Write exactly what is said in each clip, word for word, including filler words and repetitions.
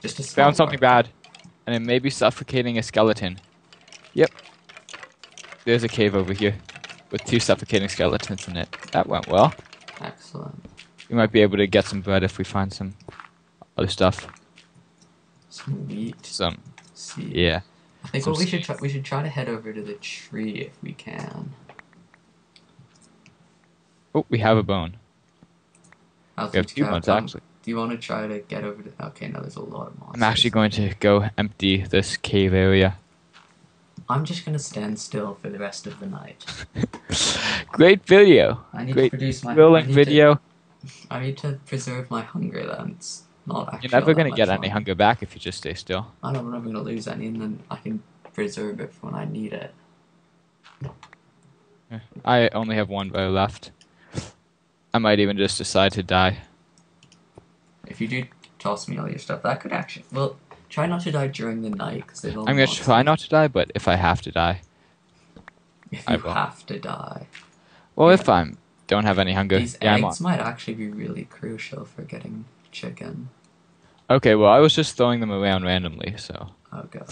Just a Found something part. bad, and it may be suffocating a skeleton. Yep. There's a cave over here with two suffocating skeletons in it. That went well. Excellent. We might be able to get some bread if we find some other stuff. Some wheat. Some. Seed. Yeah. I think some well, we should try, we should try to head over to the tree if we can. Oh, we have a bone. How's we have two bones, um, actually. Do you want to try to get over to... Okay, now there's a lot of monsters. I'm actually going to go empty this cave area. I'm just going to stand still for the rest of the night. Great video. I need Great to produce my... I need video. To, I need to preserve my hunger, then. It's not actually... You're never going to get long. any hunger back if you just stay still. I know, I'm never going to lose any, and then I can preserve it for when I need it. I only have one bow left. I might even just decide to die. If you do toss me all your stuff, that could actually... Well, try not to die during the night, because they don't... I'm going to try not to die, but if I have to die... If you I will. have to die. Well, yeah. if I don't have any hunger... These yeah, eggs might actually be really crucial for getting chicken. Okay, well, I was just throwing them around randomly, so... Oh, God.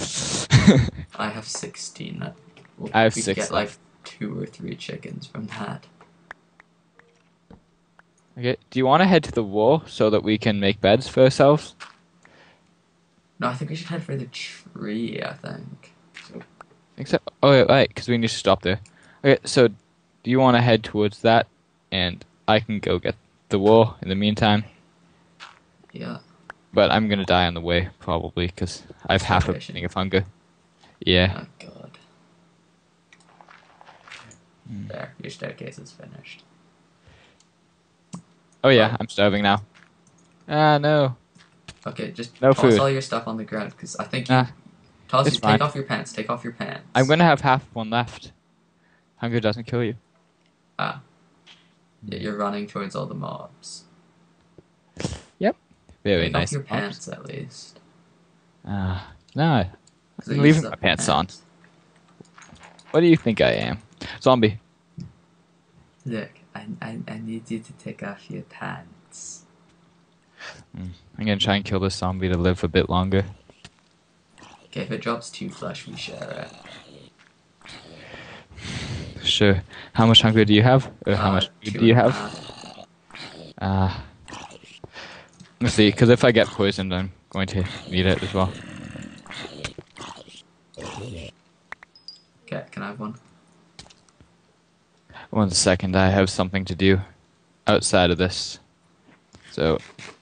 I have sixteen. That will, I have sixteen. We get, like, two or three chickens from that. Okay, do you want to head to the wall so that we can make beds for ourselves? No, I think we should head for the tree, I think. So. I think so. Oh, right, because we need to stop there. Okay, so do you want to head towards that? And I can go get the wall in the meantime. Yeah. But I'm going to die on the way, probably, because I have half a thing of hunger. Yeah. Oh, God. Mm. There, your staircase is finished. Oh yeah, I'm starving now. Ah, no. Okay, just no toss food. all your stuff on the ground, because I think you... Nah, toss, it's fine. Take off your pants, take off your pants. I'm going to have half one left. Hunger doesn't kill you. Ah. Yeah, you're running towards all the mobs. Yep. Very take nice. Take off your mobs. pants, at least. Ah, uh, no. I'm leaving my pants, pants on. What do you think I am? Zombie. Look. I, I need you to take off your pants. Mm. I'm gonna try and kill this zombie to live a bit longer. Okay, if it drops two flesh, we share it. Sure. How much hunger do you have? Or uh, how much food do you have? Ah. Uh, let's see, because if I get poisoned, I'm going to need it as well. Okay, can I have one? One second, I have something to do outside of this, so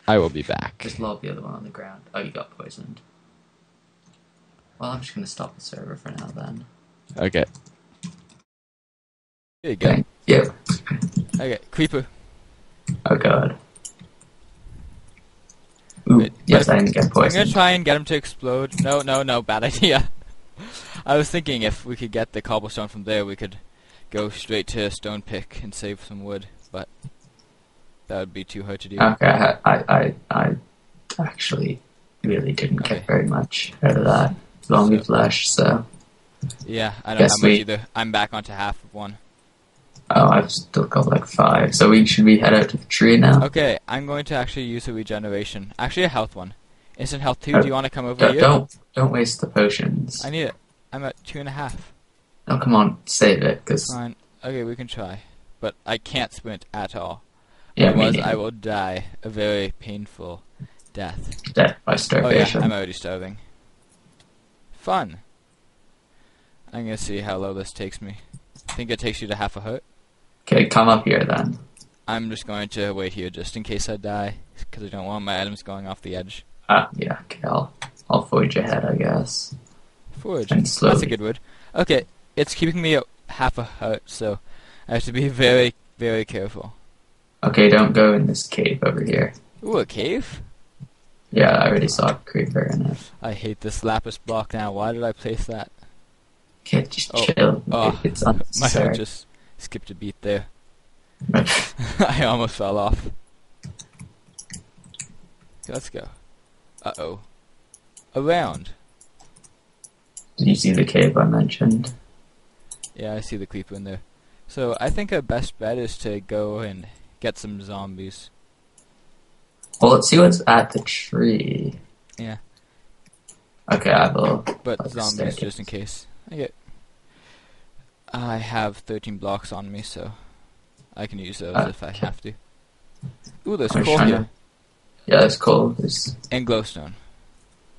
I will be back. Just lob the other one on the ground. Oh, you got poisoned. Well, I'm just going to stop the server for now, then. Okay. Here you go. Okay. Yep. Okay, creeper. Oh, God. Ooh, Wait, yes, I didn't get poisoned. I'm going to try and get him to explode. No, no, no, bad idea. I was thinking if we could get the cobblestone from there, we could... go straight to a stone pick and save some wood, but that would be too hard to do. Okay, I I I actually really didn't okay. get very much out of that zombie so, flesh, so yeah, I don't have much we, either. I'm back onto half of one. Oh, I've still got like five. So we should we head out to the tree now? Okay, I'm going to actually use a regeneration, actually a health one, instant health two. Oh, do you want to come over don't, here? Don't don't waste the potions. I need it. I'm at two and a half. Oh, come on, save it, because... Fine. Okay, we can try. But I can't sprint at all. Yeah, Otherwise, I will die a very painful death. Death by starvation. Oh, yeah, I'm already starving. Fun. I'm going to see how low this takes me. I think it takes you to half a heart. Okay, come up here, then. I'm just going to wait here, just in case I die, because I don't want my items going off the edge. Ah, yeah, okay, I'll, I'll forge ahead, I guess. Forge? That's a good word. Okay. It's keeping me at half a heart, so I have to be very, very careful. Okay, don't go in this cave over here. Ooh, a cave? Yeah, I already saw a creeper in it. I hate this lapis block now. Why did I place that? Okay, just oh, chill. Oh, it's my heart just skipped a beat there. I almost fell off. Okay, let's go. Uh-oh. Around. Did you see the cave I mentioned? Yeah, I see the creeper in there. So I think our best bet is to go and get some zombies. Well, let's see what's at the tree. Yeah. Okay, I have a... But like zombies, just in case. Okay. I have thirteen blocks on me, so I can use those uh, if I okay. have to. Ooh, there's coal here. To... Yeah, there's coal. There's... And glowstone.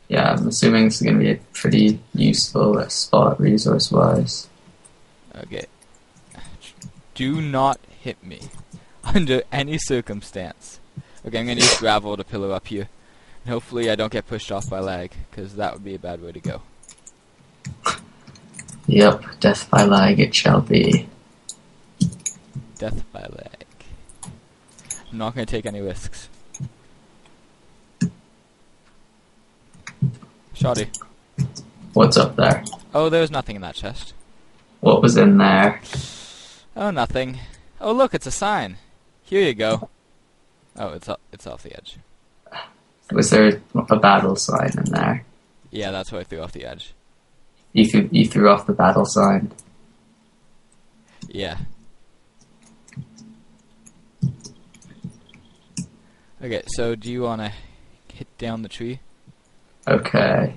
Yeah, I'm assuming it's going to be a pretty useful uh, spot, resource-wise. Okay. Do not hit me under any circumstance. Okay, I'm going to use gravel to pillow up here. And hopefully I don't get pushed off by lag, because that would be a bad way to go. Yep, death by lag it shall be. Death by lag. I'm not going to take any risks. Shoddy. What's up there? Oh, there was nothing in that chest. What was in there? Oh, nothing. Oh, look, it's a sign. Here you go. Oh, it's it's off the edge. Was there a battle sign in there? Yeah, that's what I threw off the edge. You threw, you threw off the battle sign? Yeah. Okay, so do you want to hit down the tree? Okay.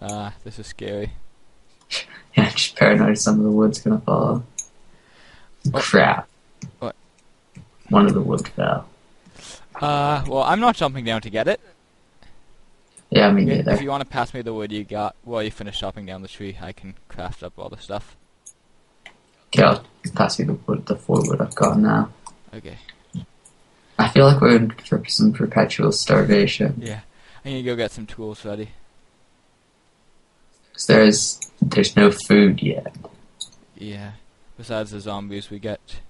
Ah, uh, this is scary. Yeah, I'm just paranoid some of the wood's gonna fall. What? Crap. What? One of the wood fell. Uh, well, I'm not jumping down to get it. Yeah, me neither. If you want to pass me the wood you got while you finish chopping down the tree, I can craft up all the stuff. Okay, I'll pass you the wood, the four wood I've got now. Okay. I feel like we're in for some perpetual starvation. Yeah. I'm gonna go get some tools ready. Because there's, there's no food yet. Yeah. Besides the zombies we get.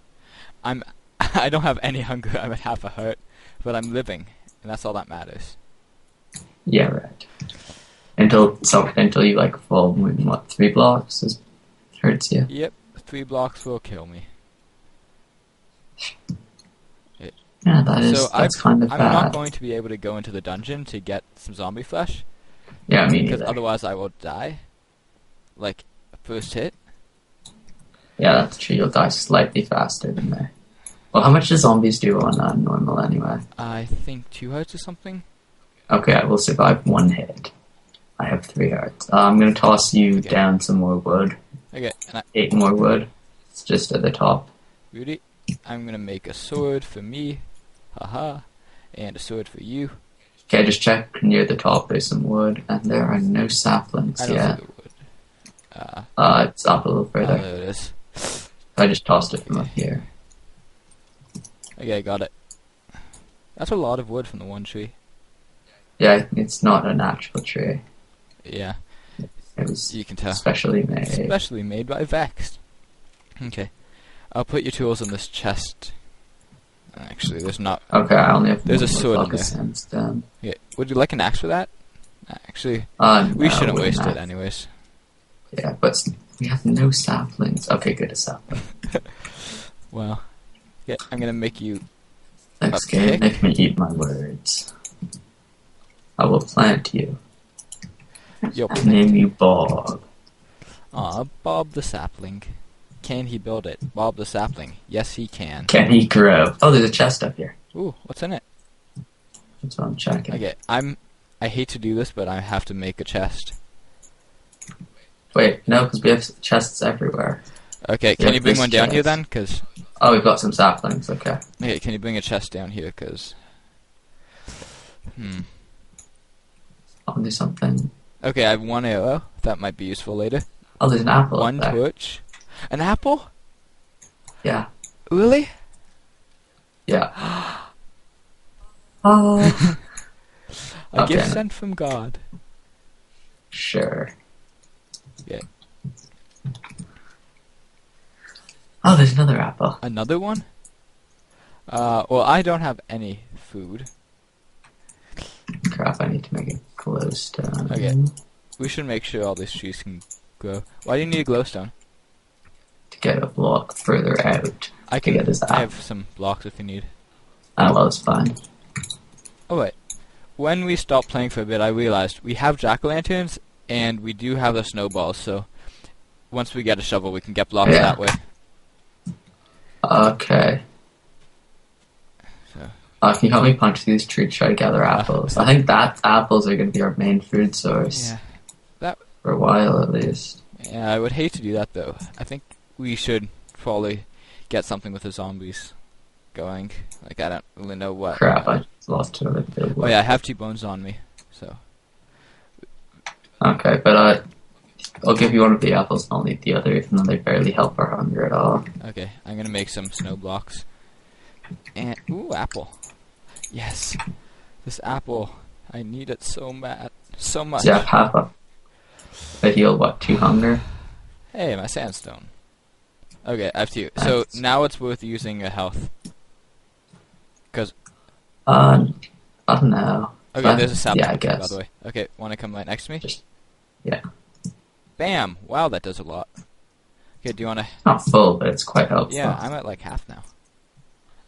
I'm, I don't have any hunger, I'm at half a heart. But I'm living, and that's all that matters. Yeah, right. Until so, until you like fall within, what, three blocks? It hurts you. Yep, three blocks will kill me. Yeah, that is, so that's I've, kind of I'm bad. Not going to be able to go into the dungeon to get some zombie flesh. Yeah, I mean, because otherwise I will die. Like, first hit. Yeah, that's true. You'll die slightly faster than me. Well, how much do zombies do on uh, normal anyway? I think two hearts or something. Okay, I will survive one hit. I have three hearts. Uh, I'm going to toss you okay. down some more wood. Okay. And I... Eight more wood. It's just at the top. Rudy, I'm going to make a sword for me. Haha, and a sword for you. Okay, just check near the top, there's some wood, and there are no saplings I don't yet. See the wood. Uh, uh, it's up a little further. Uh, there it is. I just tossed it from okay. up here. Okay, got it. That's a lot of wood from the one tree. Yeah, it's not a natural tree. Yeah. It was you can tell. Specially made. Specially made by Vex. Okay. I'll put your tools in this chest. Actually, there's not. Okay, I only have. There's a sword in there. Sandstone. Yeah. Would you like an axe for that? Actually, uh, we no, shouldn't waste not. it, anyways. Yeah, but we have no saplings. Okay, good, a sapling. Well, yeah, I'm gonna make you. Thanks, game. Make me eat my words. I will plant you. You'll plant. Name you Bob. Ah, Bob the Sapling. Can he build it? Bob the Sapling. Yes, he can. Can he grow? Oh, there's a chest up here. Ooh, what's in it? That's what I'm checking. Okay, I'm... I hate to do this, but I have to make a chest. Wait, no, because we have chests everywhere. Okay, can you bring one down here then? Cause... Oh, we've got some saplings, okay. Okay, can you bring a chest down here, because... Hmm. I'll do something. Okay, I have one arrow. That might be useful later. Oh, there's an apple One up there. torch. An apple? Yeah. Really? Yeah. Oh. A okay. gift sent from God. Sure. Yeah. Oh, there's another apple. Another one? Uh, well, I don't have any food. Crap, I need to make it glowstone. Okay. We should make sure all these trees can grow. Why do you need a glowstone? To get a block further out. I can get this I have some blocks if you need. I love fine. Oh wait. When we stopped playing for a bit I realized we have jack-o'-lanterns and we do have the snowballs, so once we get a shovel we can get blocks yeah. that way. Okay. So. Oh, if you help me punch these trees, try to gather apples. I think that apples are going to be our main food source. Yeah. That... For a while, at least. Yeah, I would hate to do that, though. I think we should probably get something with the zombies going. Like, I don't really know what. Crap, I just lost another bit of wood. Oh, yeah, I have two bones on me, so. Okay, but uh, I'll give you one of the apples and I'll eat the other, even though they barely help our hunger at all. Okay, I'm going to make some snow blocks. And, ooh, apple. Yes, this apple. I need it so mad, so much. Yeah, Papa. I heal what? Two hunger. Hey, my sandstone. Okay, I have two. Nice. So now it's worth using a health. Cause. Um, I don't know. Okay, but there's a sapling. Yeah, I guess. By the way. Okay, want to come right next to me? Just, yeah. Bam! Wow, that does a lot. Okay, do you want to? Not full, but it's quite helpful. Yeah, I'm at like half now.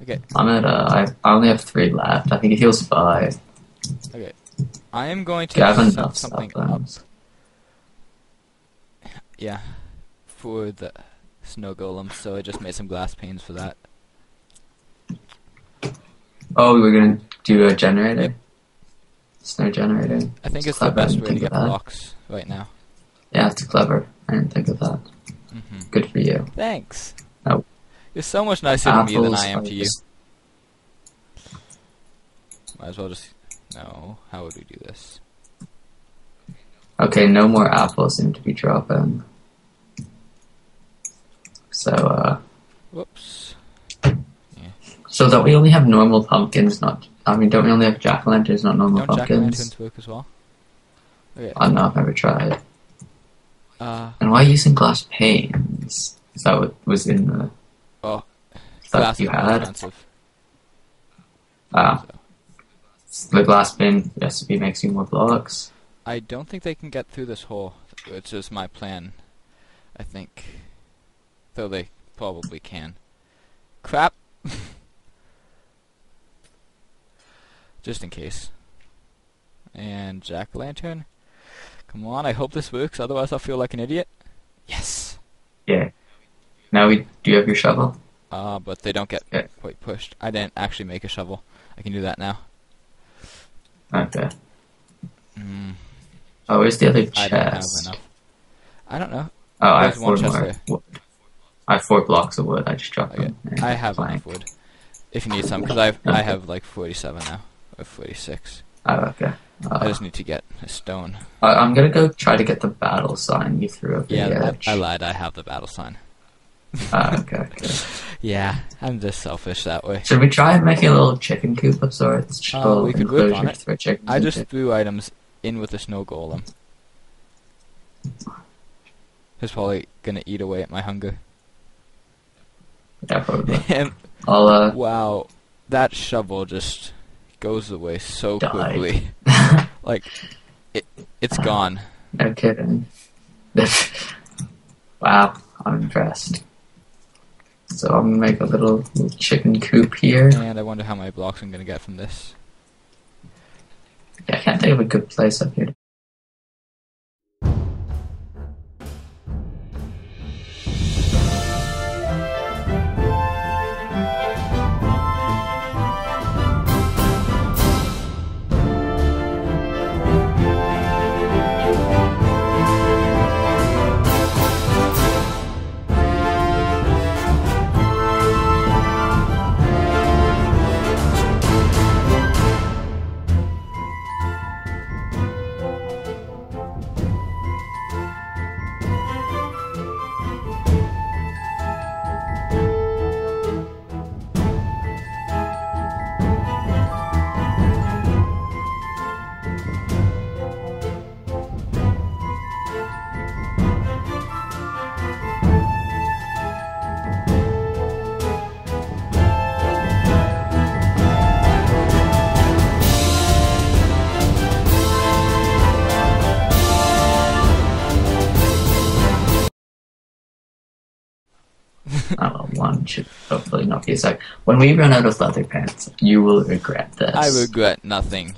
Okay. I'm at uh, I only have three left. I think it heals five. Okay. I am going to set yeah, something saplings. up. Yeah. For the snow golem, so I just made some glass panes for that. Oh, we were gonna do a generator. Yep. Snow generator. I think it's, it's the best way to get blocks right now. Yeah, it's clever. I didn't think of that. Mm-hmm. Good for you. Thanks. Oh. You're so much nicer Apples, to me than I am to you. Might as well just... No, how would we do this? Okay, no more apples seem to be dropping. So, uh... Whoops. Yeah. So that we only have normal pumpkins, not... I mean, don't we only have jack-o'-lanterns, not normal don't pumpkins? Don't jack-o'-lanterns work as well? Okay. I don't know, I've never tried. Uh, and why are you using glass panes? Is that what was in the... Oh, glass you had. Ah, so. The glass bin recipe makes you more blocks. I don't think they can get through this hole, which is my plan. I think, though they probably can. Crap! Just in case. And jack-o'-lantern. Come on, I hope this works. Otherwise, I'll feel like an idiot. Yes. Yeah. Now we do you have your shovel? Ah, uh, but they don't get okay. quite pushed. I didn't actually make a shovel. I can do that now. Okay. Mm. Oh, where's the other chest? I don't have enough. I don't know. Oh, There's I have four one more. Wood. I have four blocks of wood. I just dropped okay. them. I have plank. enough wood. If you need some, because I have, okay. I have like forty-seven now or forty-six. Oh, okay. Uh, I just need to get a stone. I, I'm gonna go try to get the battle sign you threw over yeah, the edge. Yeah, I, I lied. I have the battle sign. Ah, uh, okay, okay. Yeah, I'm just selfish that way. Should we try making a little chicken coop of sorts? Uh, we could work on it. I just it. threw items in with the snow golem. He's probably gonna eat away at my hunger. Yeah, probably. And, I'll, uh, wow, that shovel just goes away so died. quickly. Like, it, it's gone. No kidding. Wow, I'm impressed. So I'm going to make a little, little chicken coop here. And I wonder how many blocks I'm going to get from this. Yeah, I can't think of a good place up here. Hopefully not be a sec. When we run out of leather pants, you will regret this. I regret nothing.